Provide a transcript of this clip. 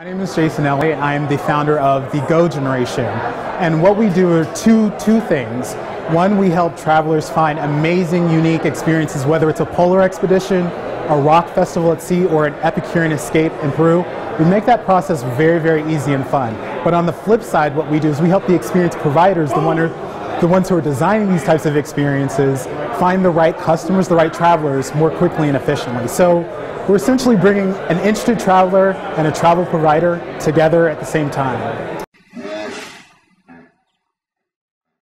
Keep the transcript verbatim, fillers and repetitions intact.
My name is Jason Elliott. I am the founder of The Go Generation, and what we do are two, two things. One, we help travelers find amazing, unique experiences, whether it's a polar expedition, a rock festival at sea, or an Epicurean escape in Peru. We make that process very, very easy and fun. But on the flip side, what we do is we help the experience providers, the wonder, the ones who are designing these types of experiences, find the right customers, the right travelers more quickly and efficiently. So we're essentially bringing an interested traveler and a travel provider together at the same time.